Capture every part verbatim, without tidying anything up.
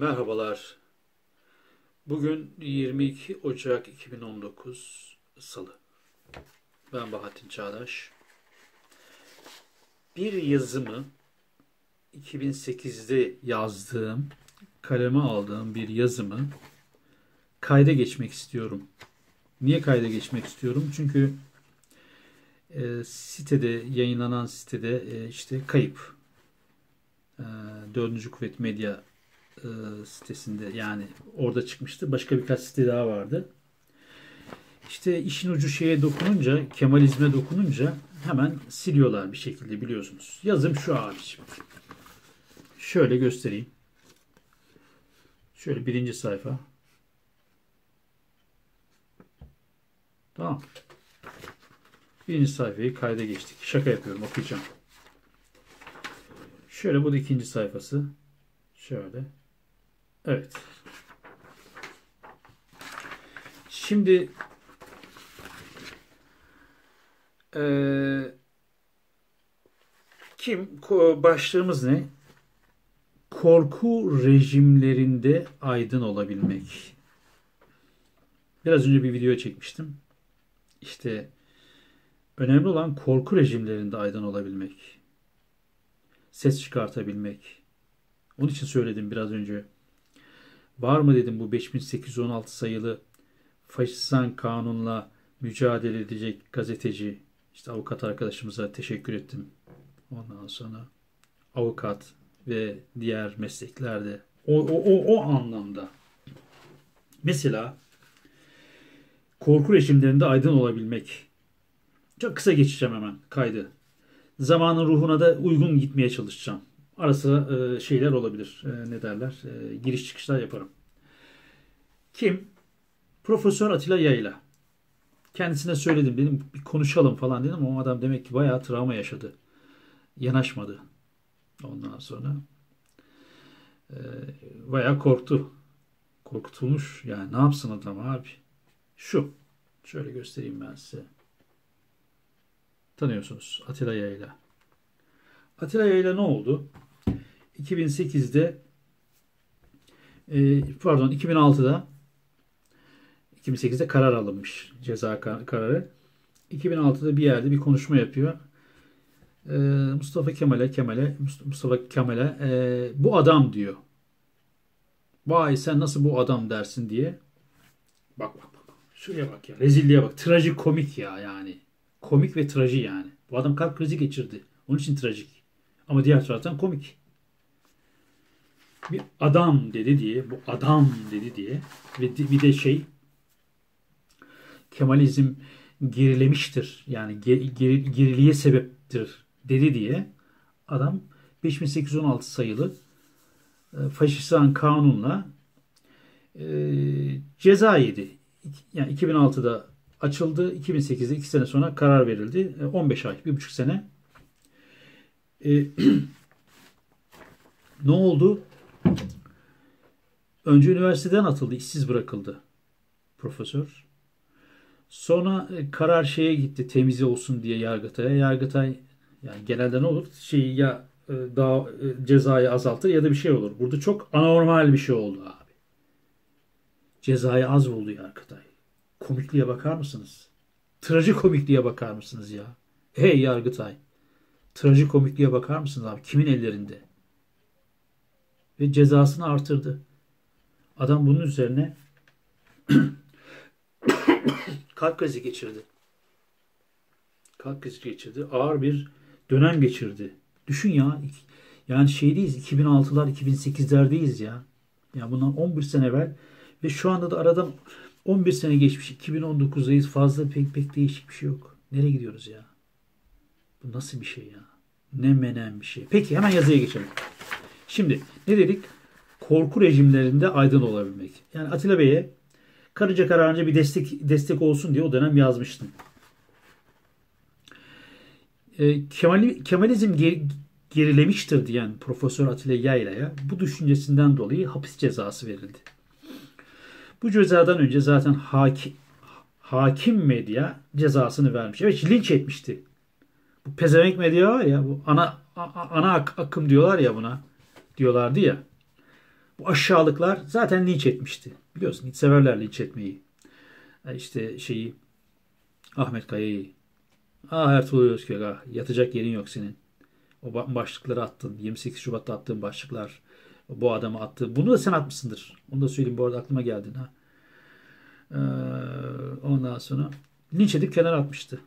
Merhabalar. Bugün yirmi iki Ocak iki bin on dokuz Salı. Ben Bahattin Çağdaş. Bir yazımı iki bin sekizde yazdığım, kaleme aldığım bir yazımı kayda geçmek istiyorum. Niye kayda geçmek istiyorum? Çünkü e, sitede, yayınlanan sitede e, işte kayıp. E, dördüncü Kuvvet Medya e, sitesinde, yani orada çıkmıştı. Başka birkaç site daha vardı. İşte işin ucu şeye dokununca, Kemalizme dokununca hemen siliyorlar bir şekilde, biliyorsunuz. Yazım şu abiciğim. Şöyle göstereyim. Şöyle birinci sayfa. Tamam. Birinci sayfayı kayda geçtik. Şaka yapıyorum, okuyacağım. Şöyle, bu da ikinci sayfası. Şöyle. Evet. Şimdi ee, kim? Başlığımız ne? Korku rejimlerinde aydın olabilmek. Biraz önce bir video çekmiştim. İşte önemli olan korku rejimlerinde aydın olabilmek. Ses çıkartabilmek. Onun için söyledim biraz önce. Var mı dedim bu beş bin sekiz yüz on altı sayılı faşistan kanunla mücadele edecek gazeteci. İşte avukat arkadaşımıza teşekkür ettim. Ondan sonra avukat ve diğer mesleklerde o, o, o, o anlamda. Mesela korku rejimlerinde aydın olabilmek. Çok kısa geçeceğim hemen kaydı. Zamanın ruhuna da uygun gitmeye çalışacağım. Ara sıra e, şeyler olabilir. E, ne derler? E, giriş çıkışlar yaparım. Kim? Profesör Atilla Yayla. Kendisine söyledim, dedim bir konuşalım falan dedim. O adam demek ki bayağı travma yaşadı. Yanaşmadı. Ondan sonra e, bayağı korktu. Korkutulmuş. Yani ne yapsın adam abi? Şu. Şöyle göstereyim ben size. Tanıyorsunuz Atilla Yayla. Atilla Yayla ne oldu? iki bin sekizde e, pardon iki bin altıda iki bin sekizde karar alınmış. Ceza kar kararı. iki bin altıda bir yerde bir konuşma yapıyor. E, Mustafa Kemal'e Kemal'e Mustafa Kemal'e e, bu adam diyor. Vay sen nasıl bu adam dersin diye. Bak bak. Şuraya bak ya. Rezilliğe bak. Trajikomik ya yani. Komik ve traji yani. Bu adam kalp krizi geçirdi. Onun için trajik. Ama diğer taraftan komik. Bir adam dedi diye, bu adam dedi diye ve bir de şey Kemalizm gerilemiştir. Yani ger, ger, geriliğe sebeptir dedi diye adam beş bin sekiz yüz on altı sayılı e, faşistan kanunla e, ceza yedi. Yani iki bin altıda açıldı. iki bin sekizde iki sene sonra karar verildi. on beş ay, bir buçuk sene. E, ne oldu? Önce üniversiteden atıldı. İşsiz bırakıldı profesör. Sonra karar şeye gitti. Temize olsun diye Yargıtay'a. Yargıtay yani genelde ne olur? Şeyi ya daha cezayı azaltır ya da bir şey olur. Burada çok anormal bir şey oldu abi. Cezayı az buldu Yargıtay. Komikliğe bakar mısınız? Trajikomikliğe bakar mısınız ya? Hey Yargıtay. Trajikomikliğe bakar mısınız abi? Kimin ellerinde? Ve cezasını artırdı. Adam bunun üzerine kalp krizi geçirdi. Kalp krizi geçirdi. Ağır bir dönem geçirdi. Düşün ya. Yani şeydeyiz. iki bin altılar, iki bin sekizlerdeyiz ya. Ya bundan on bir sene evvel ve şu anda da aradan on bir sene geçmiş. iki bin on dokuzdayız. Fazla pek pek değişik bir şey yok. Nereye gidiyoruz ya? Bu nasıl bir şey ya? Ne menen bir şey. Peki hemen yazıya geçelim. Şimdi ne dedik? Korku rejimlerinde aydın olabilmek. Yani Atilla Bey'e karınca kararınca bir destek destek olsun diye o dönem yazmıştım. E, Kemali, Kemalizm ger, gerilemiştir diyen Profesör Atilla Yayla'ya bu düşüncesinden dolayı hapis cezası verildi. Bu cezadan önce zaten hakim, hakim medya cezasını vermiş. Evet, linç etmişti. Bu pezevenk medya var ya, bu ana, ana akım diyorlar ya buna. Diyorlardı ya. Bu aşağılıklar zaten linç etmişti. Biliyorsun, linçseverler linç etmeyi. İşte şeyi, Ahmet Kaya'yı. Ah Ertuğrul Özkök, ah, yatacak yerin yok senin. O başlıkları attın. yirmi sekiz Şubat'ta attığın başlıklar. Bu adamı attı. Bunu da sen atmışsındır. Onu da söyleyeyim. Bu arada aklıma geldin. Ha. Ee, ondan sonra linç edip kenara atmıştı.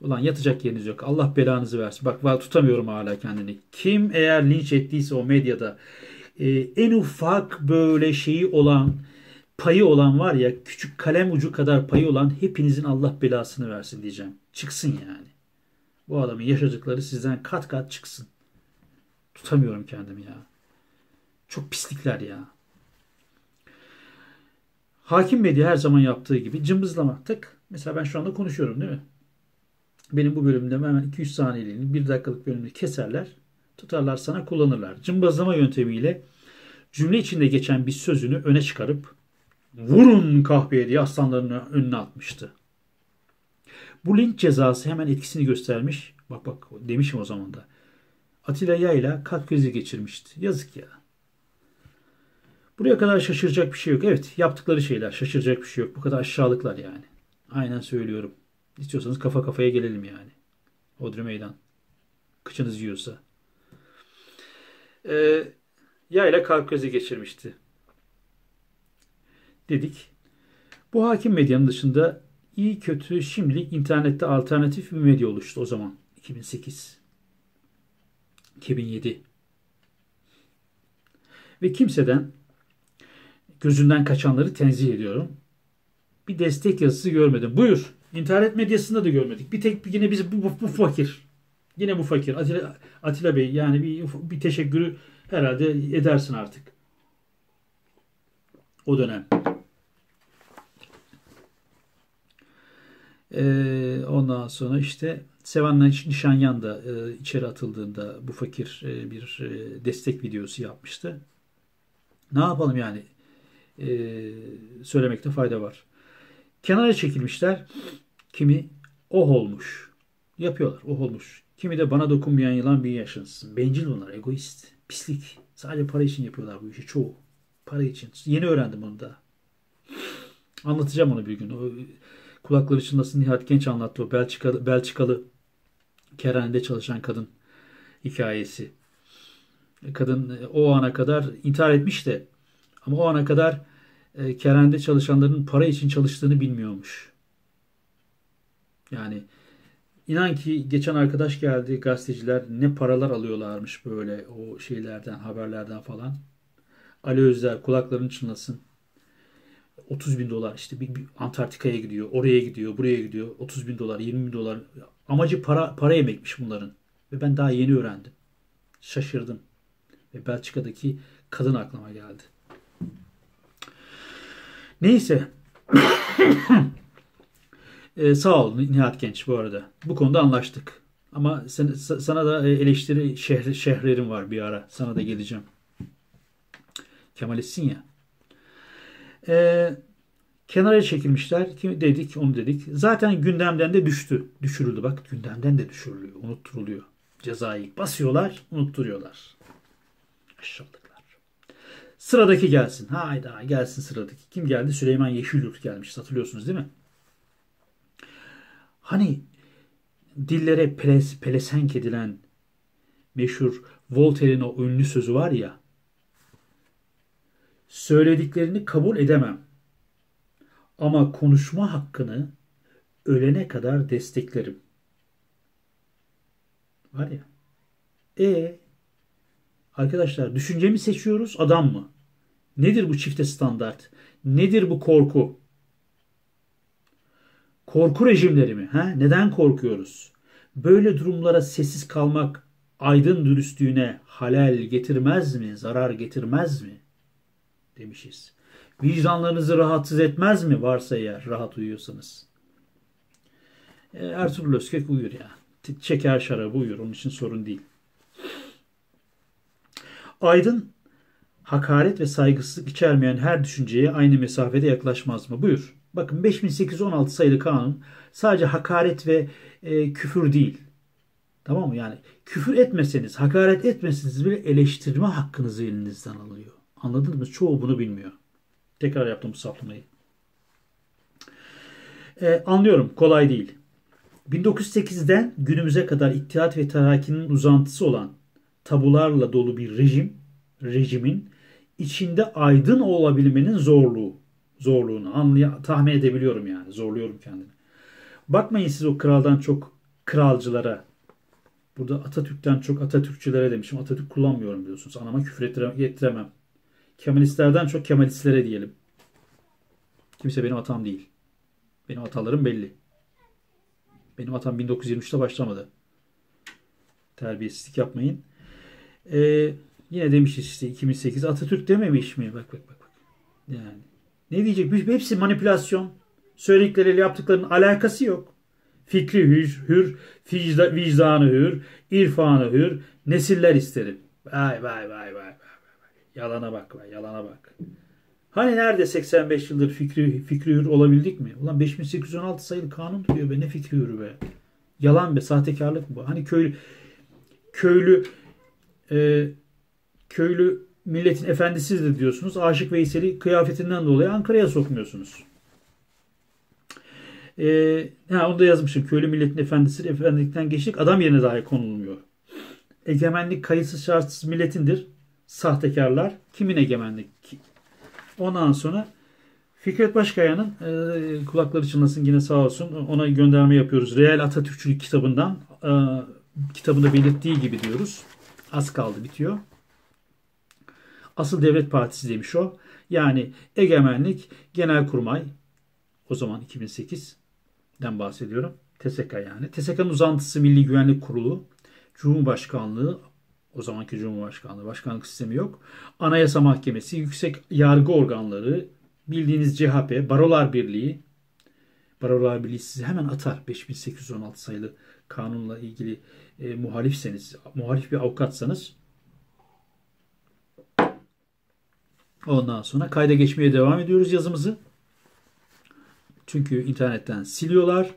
Ulan yatacak yeriniz yok. Allah belanızı versin. Bak vallahi tutamıyorum hala kendini. Kim eğer linç ettiyse o medyada e, en ufak böyle şeyi olan, payı olan var ya, küçük kalem ucu kadar payı olan, hepinizin Allah belasını versin diyeceğim. Çıksın yani. Bu adamın yaşadıkları sizden kat kat çıksın. Tutamıyorum kendimi ya. Çok pislikler ya. Hakim medya her zaman yaptığı gibi cımbızlama. Tık. Mesela ben şu anda konuşuyorum değil mi? Benim bu bölümde hemen iki yüz saniyeliğini, bir dakikalık bölümünü keserler. Tutarlar sana, kullanırlar. Cımbızlama yöntemiyle cümle içinde geçen bir sözünü öne çıkarıp vurun kahveye diye aslanların önüne atmıştı. Bu linç cezası hemen etkisini göstermiş. Bak bak demişim o zaman da. Atilla Yayla kalp krizi geçirmişti. Yazık ya. Buraya kadar şaşıracak bir şey yok. Evet, yaptıkları şeyler, şaşıracak bir şey yok. Bu kadar aşağılıklar yani. Aynen söylüyorum. İstiyorsanız kafa kafaya gelelim yani. Hodri meydan. Kıçınız yiyorsa. Ee, Yayla kalp krizi geçirmişti. Dedik. Bu hakim medyanın dışında iyi kötü şimdi internette alternatif bir medya oluştu o zaman. iki bin sekiz iki bin yedi Ve kimseden, gözünden kaçanları tenzih ediyorum. Bir destek yazısı görmedim. Buyur. İnternet medyasında da görmedik. Bir tek yine biz bu, bu, bu fakir. Yine bu fakir. Atilla, Atilla Bey yani bir, bir teşekkürü herhalde edersin artık. O dönem. Ee, ondan sonra işte Sevan Nişanyan da e, içeri atıldığında bu fakir e, bir e, destek videosu yapmıştı. Ne yapalım yani? Ee, söylemekte fayda var. Kenara çekilmişler. Kimi oh olmuş. Yapıyorlar. Oh olmuş. Kimi de bana dokunmayan yılan bir yaşansın. Bencil bunlar. Egoist. Pislik. Sadece para için yapıyorlar bu işi. Çoğu. Para için. Yeni öğrendim onu da. Anlatacağım onu bir gün. O, kulakları çınlasın, Nihat Genç anlattı. O Belçikalı, Belçikalı kerhanede çalışan kadın hikayesi. Kadın o ana kadar intihar etmiş de ama o ana kadar e, kerhanede çalışanların para için çalıştığını bilmiyormuş. Yani inan ki geçen arkadaş geldi, gazeteciler ne paralar alıyorlarmış böyle o şeylerden, haberlerden falan. Ali Özler kulaklarını çınlasın. otuz bin dolar işte bir, bir Antarktika'ya gidiyor, oraya gidiyor, buraya gidiyor. otuz bin dolar, yirmi bin dolar. Amacı para, para yemekmiş bunların. Ve ben daha yeni öğrendim. Şaşırdım. Ve Belçika'daki kadın aklıma geldi. Neyse. ee, sağ ol Nihat Genç bu arada. Bu konuda anlaştık. Ama sen, sana da eleştiri şehr, şehrerim var bir ara. Sana da geleceğim. Kemalistsin ya. Ee, kenara çekilmişler. Kim dedik, onu dedik. Zaten gündemden de düştü. Düşürüldü. Bak gündemden de düşürülüyor. Unutturuluyor. Cezayı basıyorlar, unutturuyorlar. Aşağılıklar. Sıradaki gelsin. Hayda gelsin sıradaki. Kim geldi? Süleyman Yeşilyurt gelmiş. Hatırlıyorsunuz değil mi? Hani dillere peles, pelesenk edilen meşhur Voltaire'in o ünlü sözü var ya. Söylediklerini kabul edemem. Ama konuşma hakkını ölene kadar desteklerim. Var ya. E arkadaşlar, düşünce mi seçiyoruz, adam mı? Nedir bu çifte standart? Nedir bu korku? Korku rejimleri mi? Ha? Neden korkuyoruz? Böyle durumlara sessiz kalmak aydın dürüstlüğüne halel getirmez mi? Zarar getirmez mi? Demişiz. Vicdanlarınızı rahatsız etmez mi? Varsa eğer rahat uyuyorsanız. E, Ertuğrul Özkök uyur ya. Çeker şarabı uyur. Onun için sorun değil. Aydın, hakaret ve saygısızlık içermeyen her düşünceye aynı mesafede yaklaşmaz mı? Buyur. Bakın beş bin sekiz yüz on altı sayılı kanun sadece hakaret ve e, küfür değil. Tamam mı? Yani küfür etmeseniz, hakaret etmeseniz bile eleştirme hakkınızı elinizden alıyor. Anladınız mı? Çoğu bunu bilmiyor. Tekrar yaptım bu saplamayı. Ee, anlıyorum. Kolay değil. bin dokuz yüz sekizden günümüze kadar İttihat ve Terakki'nin uzantısı olan tabularla dolu bir rejim, rejimin içinde aydın olabilmenin zorluğu, zorluğunu anlay- tahmin edebiliyorum yani. Zorluyorum kendimi. Bakmayın siz o kraldan çok kralcılara, burada Atatürk'ten çok Atatürkçülere demişim. Atatürk kullanmıyorum biliyorsunuz. Anama küfür ettiremem. Kemalistlerden çok Kemalistlere diyelim. Kimse benim hatam değil. Benim hatalarım belli. Benim hatam bin dokuz yüz yirmi üçte başlamadı. Terbiyesizlik yapmayın. Ee, yine demişiz işte iki bin sekiz Atatürk dememiş mi? Bak bak bak. bak. Yani ne diyecek? Hepsi manipülasyon. Söyledikleriyle yaptıklarının alakası yok. Fikri hür, hür vicda, vicdanı hür, irfanı hür, nesiller isterim. Vay vay vay vay. Yalana bak vay, yalana bak. Hani nerede seksen beş yıldır fikri, fikri hür olabildik mi? Ulan beş bin sekiz yüz on altı sayılı kanun diyor be, ne fikri hürü be. Yalan be, sahtekarlık mı bu? Hani köylü köylü e, köylü milletin efendisidir diyorsunuz. Aşık Veysel'i kıyafetinden dolayı Ankara'ya sokmuyorsunuz. Ee, ha, onu da yazmışım. Köylü milletin efendisi, efendilikten geçtik. Adam yerine dahi konulmuyor. Egemenlik kayıtsız şartsız milletindir. Sahtekarlar. Kimin egemenlik? Ondan sonra Fikret Başkaya'nın e, kulakları çınlasın yine sağ olsun. Ona gönderme yapıyoruz. Real Atatürkçülük kitabından e, kitabında belirttiği gibi diyoruz. Az kaldı bitiyor. Asıl Devlet Partisi demiş o. Yani egemenlik, genelkurmay, o zaman iki bin sekizden bahsediyorum. T S K yani. T S K'nın uzantısı Milli Güvenlik Kurulu. Cumhurbaşkanlığı, o zamanki Cumhurbaşkanlığı, başkanlık sistemi yok. Anayasa Mahkemesi, Yüksek Yargı Organları, bildiğiniz C H P, Barolar Birliği. Barolar Birliği sizi hemen atar. beş bin sekiz yüz on altı sayılı kanunla ilgili e, muhalifseniz, muhalif bir avukatsanız. Ondan sonra kayda geçmeye devam ediyoruz yazımızı. Çünkü internetten siliyorlar.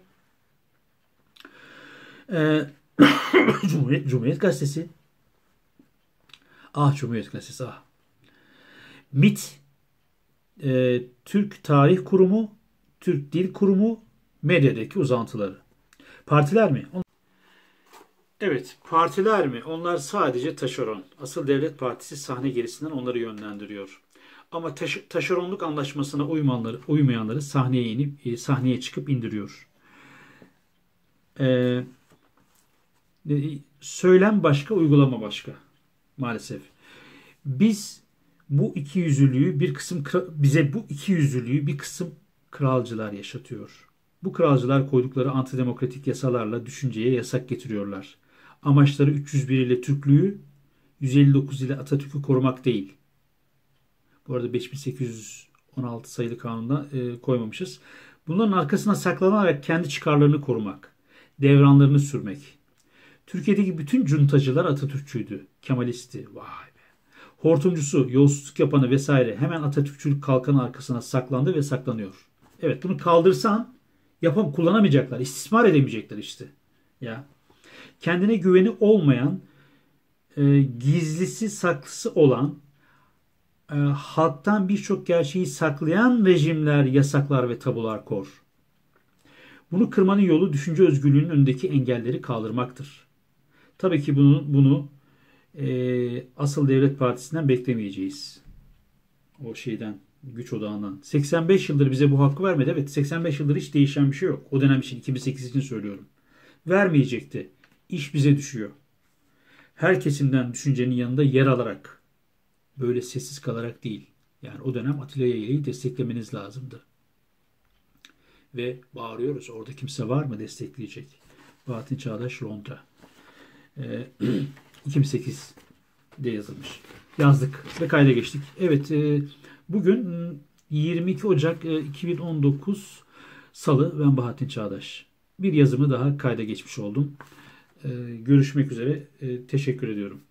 Ee, Cumhuriyet, Cumhuriyet Gazetesi. Ah Cumhuriyet Gazetesi ah. M I T, e, Türk Tarih Kurumu, Türk Dil Kurumu, medyadaki uzantıları. Partiler mi? Evet, partiler mi? Onlar sadece taşeron. Asıl Devlet Partisi sahne gerisinden onları yönlendiriyor. Ama taş, taşeronluk anlaşmasına uymayanları, uymayanları sahneye inip e, sahneye çıkıp indiriyor. Ee, söylem başka, uygulama başka. Maalesef. Biz bu iki yüzlülüğü bir kısım bize bu iki yüzlülüğü bir kısım kralcılar yaşatıyor. Bu kralcılar koydukları antidemokratik yasalarla düşünceye yasak getiriyorlar. Amaçları üç yüz bir ile Türklüğü, yüz elli dokuz ile Atatürk'ü korumak değil. Bu arada beş bin sekiz yüz on altı sayılı kanuna e, koymamışız. Bunların arkasına saklanarak kendi çıkarlarını korumak, devranlarını sürmek. Türkiye'deki bütün cuntacılar Atatürkçüydü, Kemalisti, vay be. Hortumcusu, yolsuzluk yapanı vesaire hemen Atatürkçülük kalkanı arkasına saklandı ve saklanıyor. Evet, bunu kaldırsan yapam kullanamayacaklar, istismar edemeyecekler işte. Ya. Kendine güveni olmayan, e, gizlisi saklısı olan, E, halktan birçok gerçeği saklayan rejimler, yasaklar ve tabular kor. Bunu kırmanın yolu düşünce özgürlüğünün önündeki engelleri kaldırmaktır. Tabii ki bunu, bunu e, asıl Devlet Partisi'nden beklemeyeceğiz. O şeyden, güç odağından. seksen beş yıldır bize bu hakkı vermedi. Evet, seksen beş yıldır hiç değişen bir şey yok. O dönem için, iki bin sekiz için söylüyorum. Vermeyecekti. İş bize düşüyor. Her kesimden düşüncenin yanında yer alarak, böyle sessiz kalarak değil. Yani o dönem Atilla Yayla'yı desteklemeniz lazımdı. Ve bağırıyoruz. Orada kimse var mı destekleyecek? Bahattin Çağdaş Londra. E, iki bin sekizde yazılmış. Yazdık ve kayda geçtik. Evet, e, bugün yirmi iki Ocak iki bin on dokuz Salı. Ben Bahattin Çağdaş. Bir yazımı daha kayda geçmiş oldum. E, görüşmek üzere. E, teşekkür ediyorum.